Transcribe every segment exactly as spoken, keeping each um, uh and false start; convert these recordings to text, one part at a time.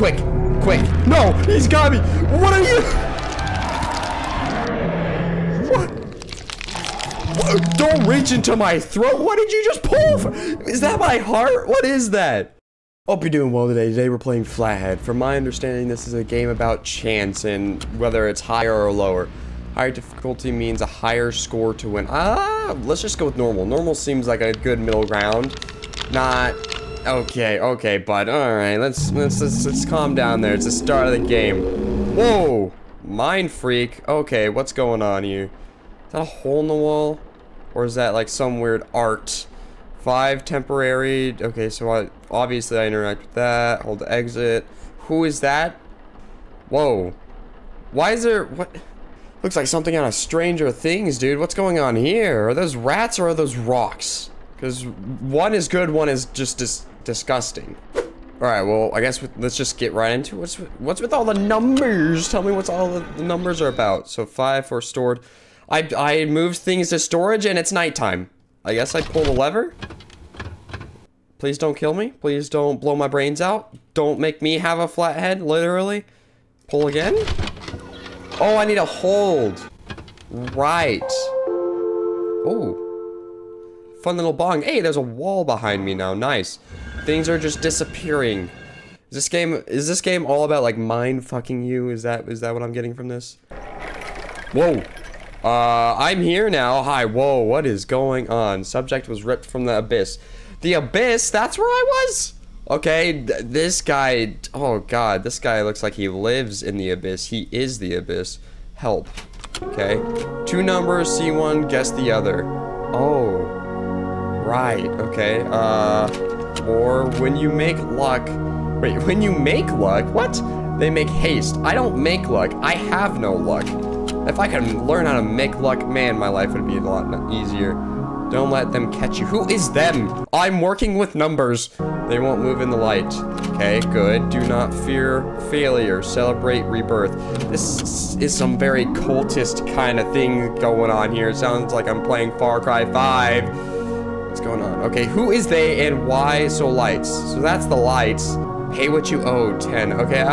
Quick, quick. No, he's got me. What are you? What? What? Don't reach into my throat. What did you just pull from? Is that my heart? What is that? Hope you're doing well today. Today we're playing Flathead. From my understanding, this is a game about chance and whether it's higher or lower. Higher difficulty means a higher score to win. Ah, let's just go with normal. Normal seems like a good middle ground. Not... Okay, okay, bud. Alright, let's, let's let's let's calm down there. It's the start of the game. Whoa! Mind freak. Okay, what's going on here? Is that a hole in the wall? Or is that like some weird art? Five temporary. Okay, so I, obviously I interact with that. Hold the exit. Who is that? Whoa. Why is there... What? Looks like something out of Stranger Things, dude. What's going on here? Are those rats or are those rocks? Because one is good, one is just dis disgusting. All right, well, I guess we, let's just get right into it. What's with, what's with all the numbers? Tell me what's all the, the numbers are about. So five for stored. I, I moved things to storage and it's nighttime. I guess I pull the lever. Please don't kill me. Please don't blow my brains out. Don't make me have a flathead, literally. Pull again. Oh, I need a hold. Right. Oh. Fun little bong. Hey, there's a wall behind me now. Nice. Things are just disappearing. Is this game is this game all about like mind fucking you? Is that is that what I'm getting from this? Whoa. Uh, I'm here now. Hi. Whoa. What is going on? Subject was ripped from the abyss. The abyss. That's where I was. Okay. Th this guy. Oh God. This guy looks like he lives in the abyss. He is the abyss. Help. Okay. Two numbers. See one. Guess the other. Oh. Right, okay, uh, or when you make luck, wait, when you make luck, what? They make haste. I don't make luck, I have no luck. If I could learn how to make luck, man, my life would be a lot easier. Don't let them catch you. Who is them? I'm working with numbers. They won't move in the light. Okay, good. Do not fear failure. Celebrate rebirth. This is some very cultist kind of thing going on here. It sounds like I'm playing Far Cry five. What's going on? Okay, who is they and why so lights? So that's the lights. Pay what you owe, ten. Okay, uh,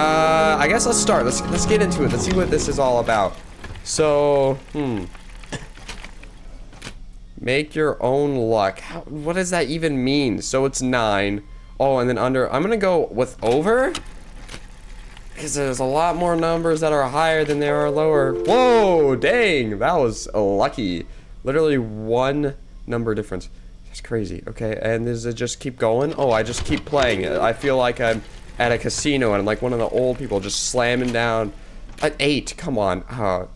I guess let's start. Let's let's get into it. Let's see what this is all about. So, hmm. Make your own luck. How, what does that even mean? So it's nine. Oh, and then under. I'm gonna go with over. Because there's a lot more numbers that are higher than there are lower. Whoa, dang, that was lucky. Literally one number difference. Crazy. Okay, and does it just keep going? Oh, I just keep playing it. I feel like I'm at a casino and I'm like one of the old people just slamming down an eight. Come on. Uh,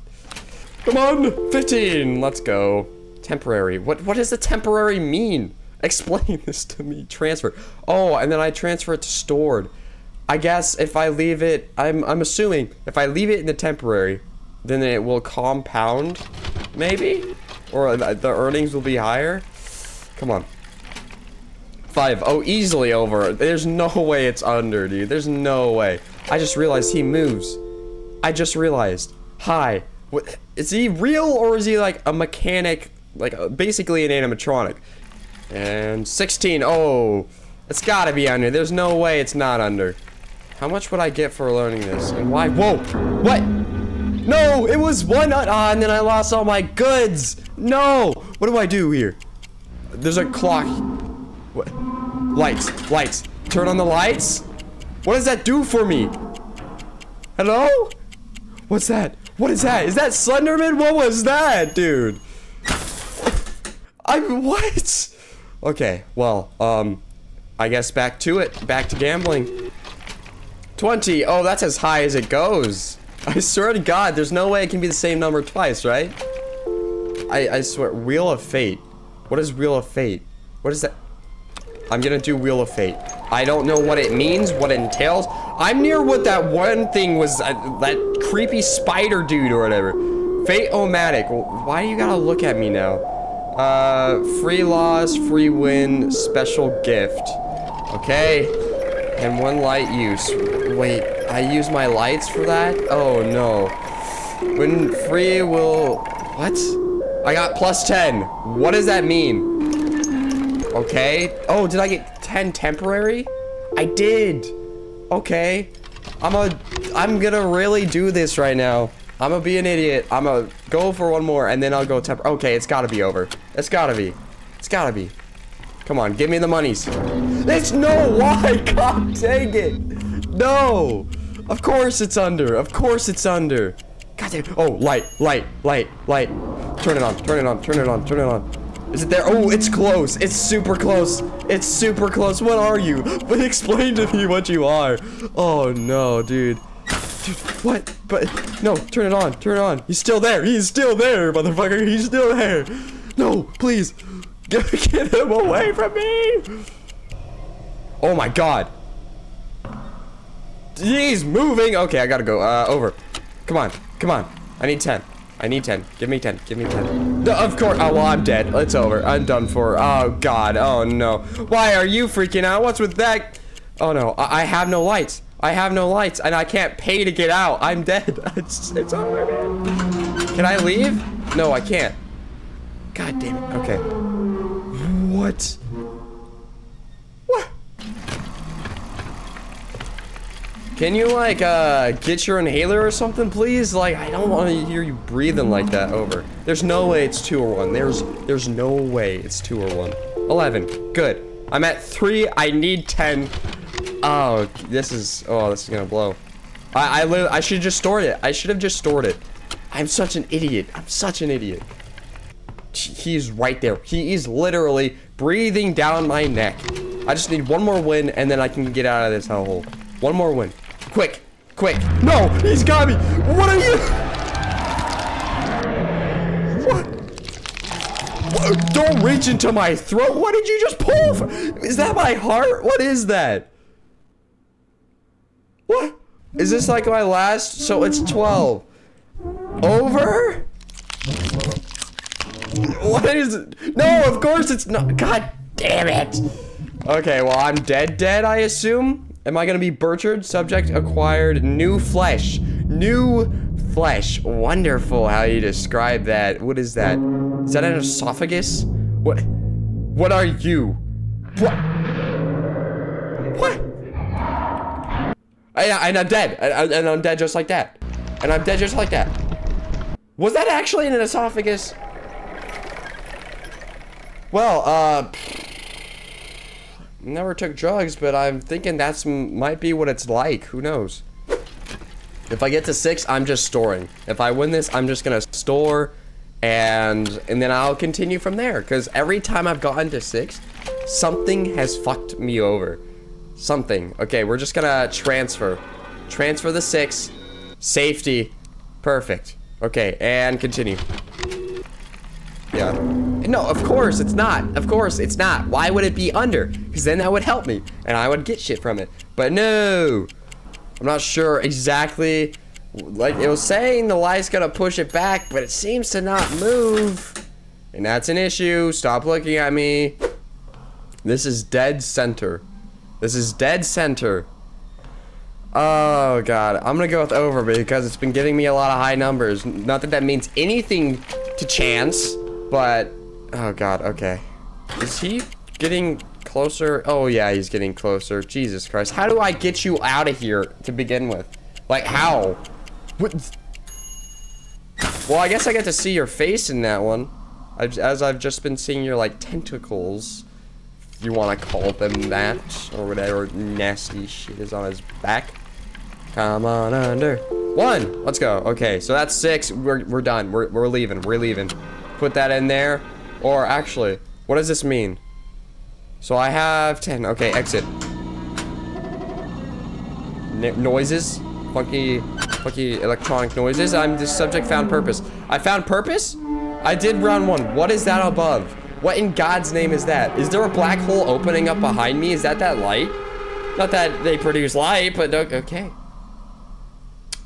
come on. fifteen. Let's go. Temporary. What what does the temporary mean? Explain this to me. Transfer. Oh, and then I transfer it to stored. I guess if I leave it, I'm, I'm assuming if I leave it in the temporary, then it will compound maybe? Or the earnings will be higher? Come on. Five. Oh, easily over. There's no way it's under, dude. There's no way. I just realized he moves. I just realized. Hi. What, is he real or is he like a mechanic? Like uh, basically an animatronic. And sixteen. Oh, it's gotta be under. There's no way it's not under. How much would I get for learning this? And why? Whoa. What? No, it was one. Ah, and then I lost all my goods. No. What do I do here? There's a clock. What? Lights, lights. Turn on the lights? What does that do for me? Hello? What's that? What is that? Is that Slenderman? What was that, dude? I'm what? Okay, well, um, I guess back to it. Back to gambling. twenty. Oh, that's as high as it goes. I swear to God, there's no way it can be the same number twice, right? I, I swear, Wheel of Fate. What is Wheel of Fate? What is that? I'm gonna do Wheel of Fate. I don't know what it means, what it entails. I'm near what that one thing was, uh, that creepy spider dude or whatever. Fate-omatic. Why do you gotta look at me now? Uh, free loss, free win, special gift. Okay. And one light use. Wait, I use my lights for that? Oh no. When free will... What? I got plus ten. What does that mean? Okay. Oh, did I get ten temporary? I did. Okay. I'm a, I'm gonna really do this right now. I'm gonna be an idiot. I'm gonna go for one more and then I'll go temper. Okay, it's gotta be over. It's gotta be. It's gotta be. Come on, give me the monies. It's no, why? God dang it. No. Of course it's under. Of course it's under. God damn. Oh, light, light, light, light. Turn it on, turn it on, turn it on, turn it on. Is it there? Oh, it's close. It's super close. It's super close. What are you? But explain to me what you are. Oh, no, dude. Dude, what? But no, turn it on. Turn it on. He's still there. He's still there, motherfucker. He's still there. No, please. Get, get him away from me. Oh, my God. He's moving. Okay, I gotta go. Uh, over. Come on. Come on. I need ten. I need ten. Give me ten. Give me ten. No, of course. Oh, well, I'm dead. It's over. I'm done for. Oh, God. Oh, no. Why are you freaking out? What's with that? Oh, no. I, I have no lights. I have no lights, and I can't pay to get out. I'm dead. It's, it's over, man. Can I leave? No, I can't. God damn it. Okay. What? What? Can you, like, uh, get your inhaler or something, please? Like, I don't want to hear you breathing like that. Over. There's no way it's two or one. There's, there's no way it's two or one. eleven. Good. I'm at three. I need ten. Oh, this is, oh, this is gonna blow. I, I, I should just stored it. I should have just stored it. I'm such an idiot. I'm such an idiot. He's right there. He is literally breathing down my neck. I just need one more win, and then I can get out of this hellhole. One more win. Quick, quick. No, he's got me. What are you? What? What? Don't reach into my throat. What did you just pull from? Is that my heart? What is that? What? Is this like my last? So it's twelve. Over? What is it? No, of course it's not. God damn it. Okay, well, I'm dead dead, I assume. Am I gonna be Burchard? Subject acquired new flesh. New flesh. Wonderful how you describe that. What is that? Is that an esophagus? What? What are you? What? What? I, and I'm dead. I, and I'm dead just like that. And I'm dead just like that. Was that actually an esophagus? Well, uh... never took drugs, but I'm thinking that's might be what it's like. Who knows? If I get to six, I'm just storing. If I win this, I'm just gonna store, and and then I'll continue from there. Cause every time I've gotten to six, something has fucked me over. Something. Okay, we're just gonna transfer, transfer the six, safety, perfect. Okay, and continue. Yeah. No, of course it's not. Of course it's not. Why would it be under? Because then that would help me, and I would get shit from it. But no, I'm not sure exactly. Like it was saying, the light's gonna push it back, but it seems to not move, and that's an issue. Stop looking at me. This is dead center. This is dead center. Oh God, I'm gonna go with over because it's been giving me a lot of high numbers. Not that that means anything to chance. But, oh God, okay. Is he getting closer? Oh yeah, he's getting closer. Jesus Christ. How do I get you out of here to begin with? Like, how? What? Well, I guess I get to see your face in that one. I've, as I've just been seeing your, like, tentacles. If you want to call them that. Or whatever nasty shit is on his back. Come on under. One! Let's go. Okay, so that's six. We're, we're done. We're, we're leaving. We're leaving. Put that in there, or actually, what does this mean? So I have ten. Okay, exit. N noises, funky, funky electronic noises. I'm the subject found purpose. I found purpose? I did round one. What is that above? What in God's name is that? Is there a black hole opening up behind me? Is that that light? Not that they produce light, but okay.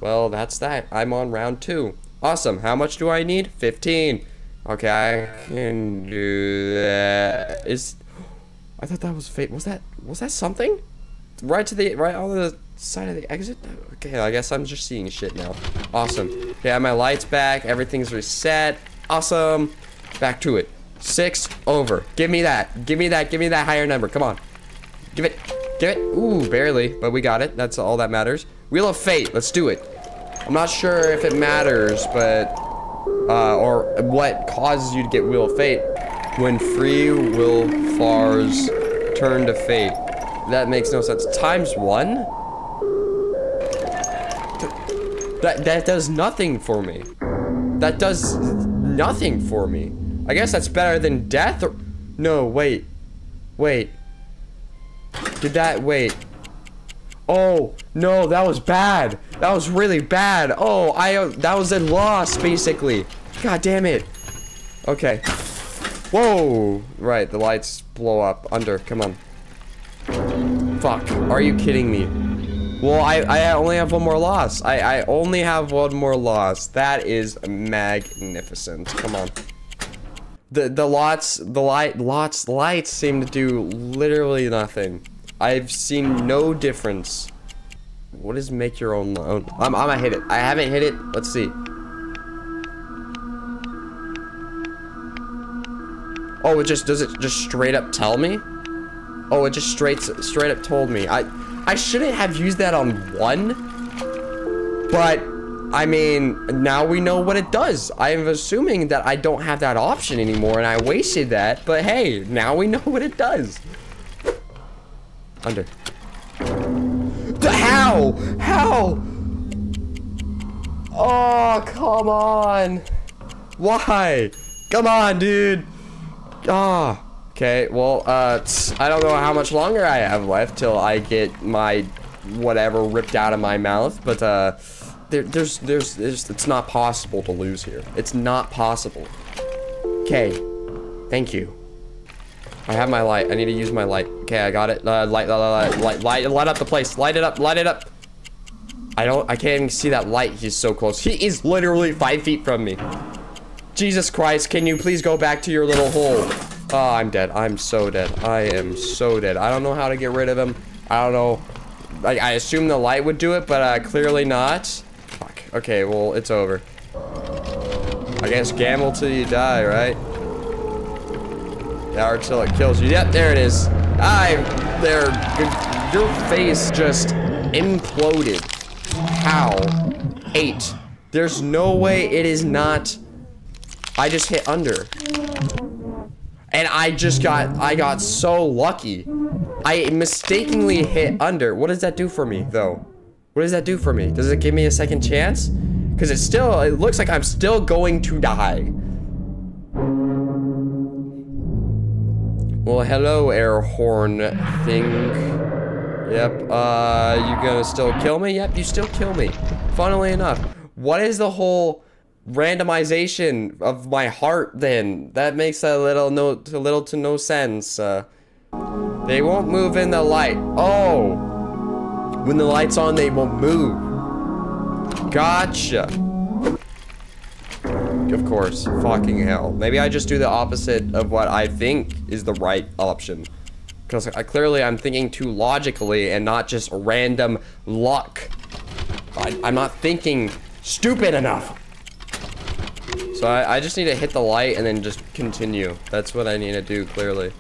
Well, that's that. I'm on round two. Awesome. How much do I need? fifteen. Okay, I can do that. Is I thought that was fate. Was that was that something? Right to the right on the side of the exit. Okay, I guess I'm just seeing shit now. Awesome. Okay, I have my lights back. Everything's reset. Awesome. Back to it. Six over. Give me that. Give me that. Give me that higher number. Come on. Give it. Get it? Ooh, barely, but we got it. That's all that matters. Wheel of Fate, let's do it. I'm not sure if it matters, but, uh, or what causes you to get Wheel of Fate. When free will fars turn to fate. That makes no sense. Times one? Th that, that does nothing for me. That does nothing for me. I guess that's better than death or... No, wait. Wait. Did that... Wait. Oh, no, that was bad. That was really bad. Oh, I... Uh, that was a loss, basically. God damn it. Okay. Whoa. Right, the lights blow up. Under. Come on. Fuck. Are you kidding me? Well, I, I only have one more loss. I, I only have one more loss. That is magnificent. Come on. The the lots the light lots lights seem to do literally nothing. I've seen no difference. What is make your own loan? I'm I'ma hit it. I haven't hit it. Let's see. Oh, it just does it just straight up tell me? Oh, it just straight straight up told me. I I shouldn't have used that on one. But I mean, now we know what it does. I'm assuming that I don't have that option anymore, and I wasted that. But hey, now we know what it does. Under. The how? How? Oh, come on. Why? Come on, dude. Ah. Oh. Okay. Well, uh, I don't know how much longer I have left till I get my whatever ripped out of my mouth, but uh. There, there's, there's, there's, it's not possible to lose here. It's not possible. Okay. Thank you. I have my light. I need to use my light. Okay, I got it. Uh, light, light, light, light, light up the place. Light it up, light it up. I don't, I can't even see that light. He's so close. He is literally five feet from me. Jesus Christ, can you please go back to your little hole? Oh, I'm dead. I'm so dead. I am so dead. I don't know how to get rid of him. I don't know. I, I assume the light would do it, but uh, clearly not. Okay, well, it's over. I guess gamble till you die, right? Or till it kills you. Yep, there it is. I, there, your face just imploded. How? Eight. There's no way it is not. I just hit under. And I just got, I got so lucky. I mistakenly hit under. What does that do for me, though? What does that do for me? Does it give me a second chance? Because it's still, it looks like I'm still going to die. Well, hello, air horn thing. Yep, uh, you gonna still kill me? Yep, you still kill me. Funnily enough, what is the whole randomization of my heart then? That makes a little, no, a little to no sense. Uh, they won't move in the light. Oh! When the light's on, they won't move. Gotcha. Of course. Fucking hell. Maybe I just do the opposite of what I think is the right option. Because I, clearly I'm thinking too logically and not just random luck. I, I'm not thinking stupid enough. So I, I just need to hit the light and then just continue. That's what I need to do, clearly.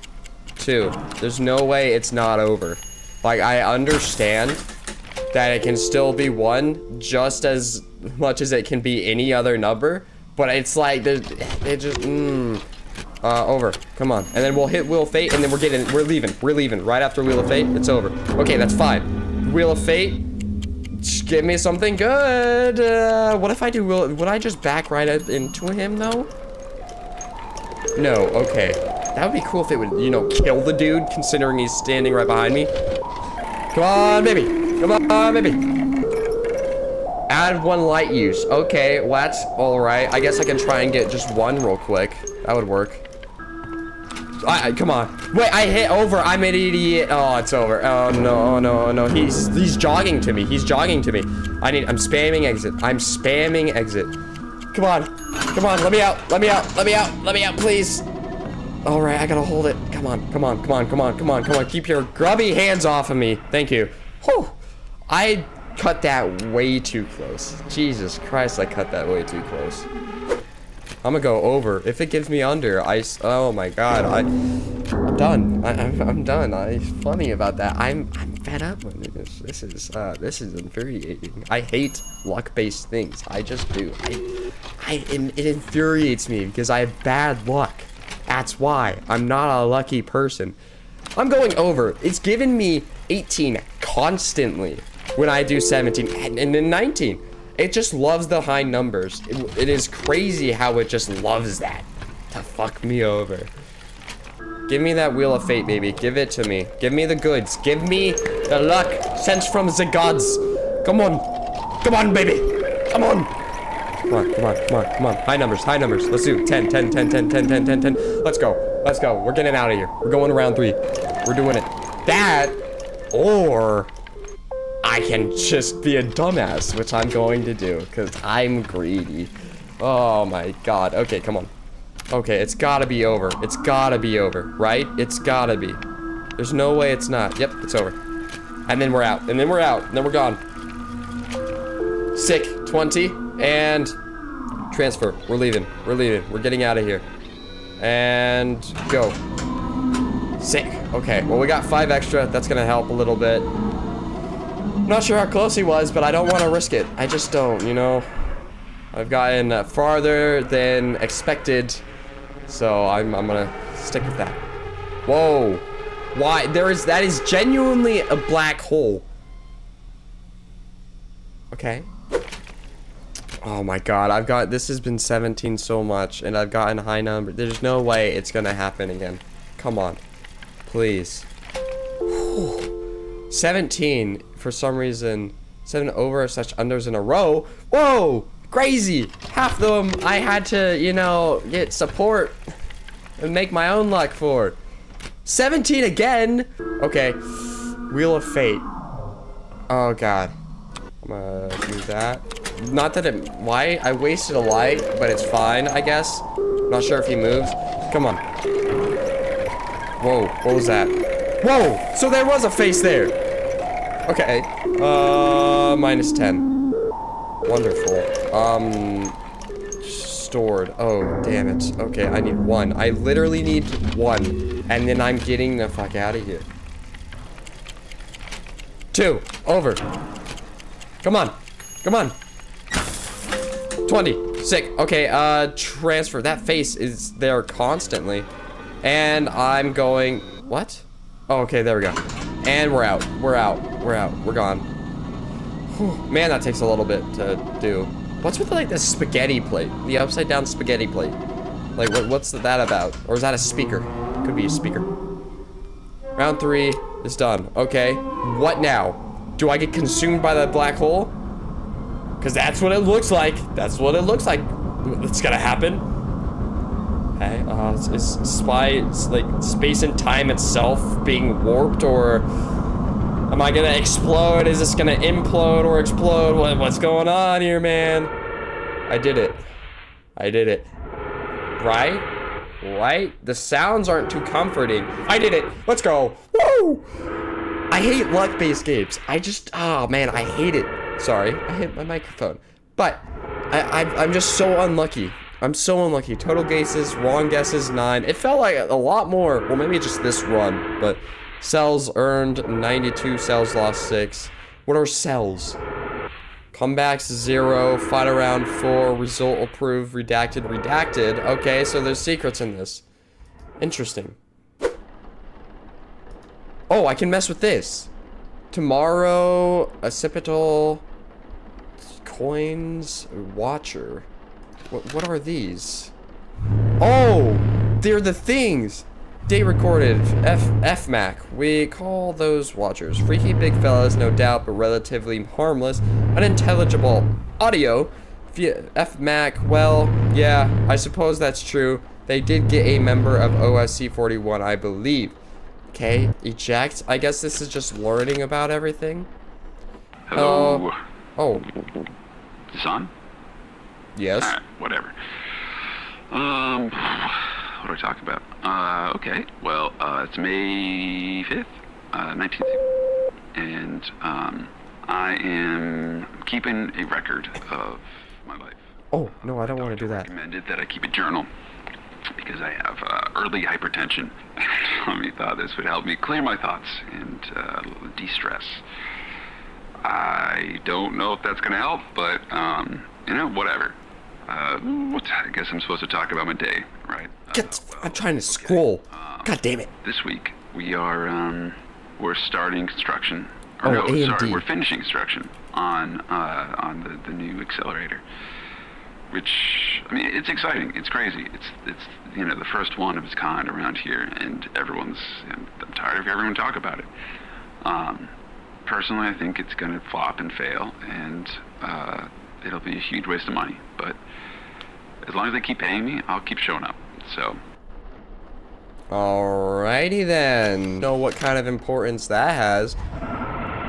Two. There's no way it's not over. Like, I understand that it can still be one just as much as it can be any other number, but it's like, it just, mmm, uh, over, come on. And then we'll hit Wheel of Fate, and then we're getting, we're leaving, we're leaving. Right after Wheel of Fate, it's over. Okay, that's fine. Wheel of Fate, give me something good. Uh, what if I do Wheel, would I just back right into him, though? No, okay. That would be cool if it would, you know, kill the dude, considering he's standing right behind me. Come on, baby. Come on, baby. Add one light use. Okay, well, that's all right. I guess I can try and get just one real quick. That would work. I, I come on. Wait, I hit over. I'm an idiot. Oh, it's over. Oh no, no, no. He's he's jogging to me. He's jogging to me. I need. I'm spamming exit. I'm spamming exit. Come on, come on. Let me out. Let me out. Let me out. Let me out, please. All right, I gotta hold it. Come on, come on, come on, come on, come on, come on. Keep your grubby hands off of me. Thank you. Whew. I cut that way too close. Jesus Christ, I cut that way too close. I'm gonna go over. If it gives me under, I... Oh my God, I... I'm done. I, I'm, I'm done. I, it's funny about that. I'm I'm fed up with this. This is uh, this is infuriating. I hate luck-based things. I just do. I, I it, it infuriates me because I have bad luck. That's why I'm not a lucky person. I'm going over. It's given me eighteen constantly when I do seventeen and, and then nineteen. It just loves the high numbers. It, it is crazy how it just loves that to fuck me over. Give me that Wheel of Fate, baby. Give it to me. Give me the goods. Give me the luck sent from the gods. Come on. Come on, baby. Come on. Come on, come on, come on, come on. High numbers, high numbers. Let's do ten, ten, ten, ten, ten, ten, ten, ten. Let's go. Let's go. We're getting out of here. We're going to round three. We're doing it. That, or I can just be a dumbass, which I'm going to do because I'm greedy. Oh, my God. Okay, come on. Okay, it's gotta be over. It's gotta be over, right? It's gotta be. There's no way it's not. Yep, it's over. And then we're out. And then we're out. And then we're gone. Sick. twenty. And transfer. We're leaving. We're leaving. We're getting out of here. And go. Sick. Okay, well, we got five extra. That's gonna help a little bit. I'm not sure how close he was, but I don't want to risk it. I just don't, you know? I've gotten uh, farther than expected. So I'm, I'm gonna stick with that. Whoa, why there is that is genuinely a black hole. Okay. Oh my God, I've got this has been seventeen so much, and I've gotten a high number. There's no way it's gonna happen again. Come on, please. Whew. seventeen for some reason. Seven over such unders in a row. Whoa. Crazy! Half of them I had to, you know, get support and make my own luck for. seventeen again! Okay. Wheel of Fate. Oh, God. I'm gonna do that. Not that it... Why? I wasted a light, but it's fine, I guess. I'm not sure if he moves. Come on. Whoa, what was that? Whoa! So there was a face there! Okay. Uh, minus ten. Wonderful. Um, stored. Oh, damn it. Okay, I need one. I literally need one. And then I'm getting the fuck out of here. Two. Over. Come on. Come on. twenty. Sick. Okay, uh, transfer. That face is there constantly. And I'm going... What? Oh, okay, there we go. And we're out. We're out. We're out. We're gone. Man, that takes a little bit to do. What's with like this spaghetti plate? The upside down spaghetti plate. Like, what, what's that about? Or is that a speaker? Could be a speaker. Round three is done. Okay, what now? Do I get consumed by that black hole? Because that's what it looks like. That's what it looks like. It's gonna happen. Okay, uh, it's, it's spy, it's like space and time itself being warped, or... Am I gonna explode? Is this gonna implode or explode? What, what's going on here, man? I did it. I did it. Right? Right? The sounds aren't too comforting. I did it. Let's go. Woo! I hate luck-based games. I just, oh man, I hate it. Sorry, I hit my microphone. But I, I, I'm just so unlucky. I'm so unlucky. Total guesses, wrong guesses, nine. It felt like a lot more. Well, maybe just this run, but. Cells earned ninety-two, cells lost six. What are cells? Comebacks zero, fight around four, result approved, redacted, redacted. Okay, so there's secrets in this. Interesting. Oh, I can mess with this. Tomorrow, occipital, coins, watcher. What, what are these? Oh, they're the things. Day recorded, F F MAC. We call those watchers. Freaky big fellas, no doubt, but relatively harmless. Unintelligible audio. F MAC, well, yeah, I suppose that's true. They did get a member of O S C forty-one, I believe. Okay, eject. I guess this is just learning about everything. Hello. Uh, oh. Is this on? Yes. All right, whatever. Um... What do I talk about? Uh, okay, well, uh, it's May fifth, uh, nineteenth, and, um, I am keeping a record of my life. Oh, no, I don't want to do that. Recommended that I keep a journal, because I have, uh, early hypertension. me thought this would help me clear my thoughts and uh, de-stress. I don't know if that's going to help, but, um, you know, whatever. Uh, what, I guess I'm supposed to talk about my day, right? Get, uh, well, I'm trying to scroll. Okay. Um, God damn it. This week, we are, um, we're starting construction. Or oh, no, sorry, we're finishing construction on, uh, on the, the new accelerator. Which, I mean, it's exciting. It's crazy. It's, it's you know, the first one of its kind around here, and everyone's, I'm, I'm tired of everyone talk about it. Um, personally, I think it's going to flop and fail, and uh, it'll be a huge waste of money. But as long as they keep paying me, I'll keep showing up. So. Alrighty then. Know what kind of importance that has.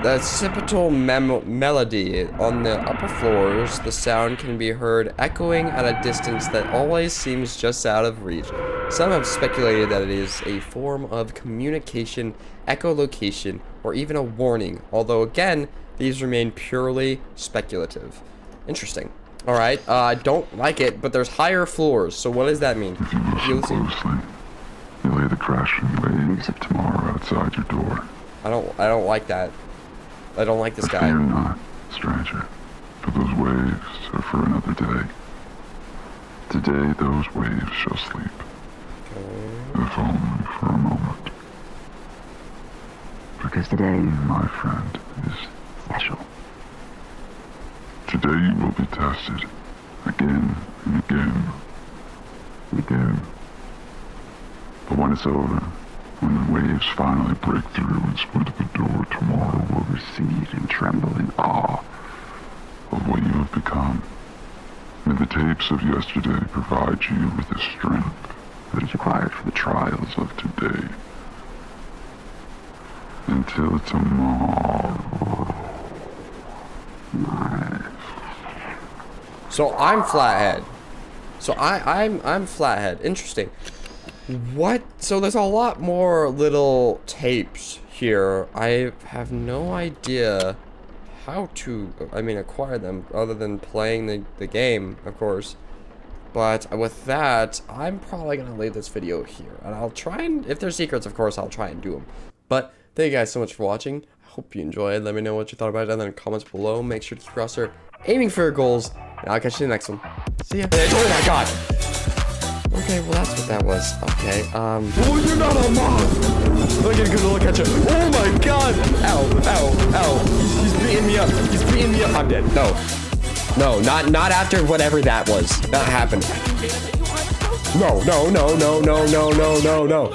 The occipital mem melody on the upper floors, the sound can be heard echoing at a distance that always seems just out of reach. Some have speculated that it is a form of communication, echolocation, or even a warning, although again, these remain purely speculative. Interesting. Alright, uh, I don't like it, but there's higher floors, so what does that mean? You listen closely. They lay the crash and waves of tomorrow outside your door. I don't, I don't like that. I don't like this guy. Fear not, stranger, for those waves are for another day. Today those waves shall sleep. Okay. If only for a moment. Because today, my friend, is special. Today you will be tested. Again and again. And again. But when it's over, when the waves finally break through and split the door, tomorrow will recede and tremble in awe of what you have become. May the tapes of yesterday provide you with the strength that is required for the trials of today. Until tomorrow. My. So I'm Flathead. So I, I'm I'm Flathead. Interesting. What? So there's a lot more little tapes here. I have no idea how to, I mean, acquire them other than playing the, the game, of course. But with that, I'm probably going to leave this video here. And I'll try and, if there's secrets, of course, I'll try and do them. But thank you guys so much for watching. I hope you enjoyed. Let me know what you thought about it down in the comments below. Make sure to cross her, aiming for your goals. And I'll catch you in the next one. See ya. Oh my god. Okay, well that's what that was. Okay, um... Oh, you're not a mob! Look at a good look at you. Oh my god! Ow, ow, ow. He's, he's beating me up. He's beating me up. I'm dead. No. No, not not after whatever that was. Not happened. No, no, no, no, no, no, no, no, no.